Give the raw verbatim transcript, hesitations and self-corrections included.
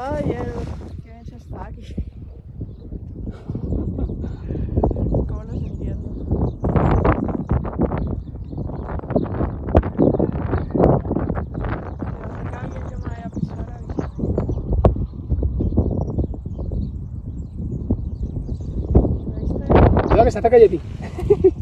Oh yeah, qué bien está aquí. ¿Cómo los entiendo? Cuidado que se acerca Yeti.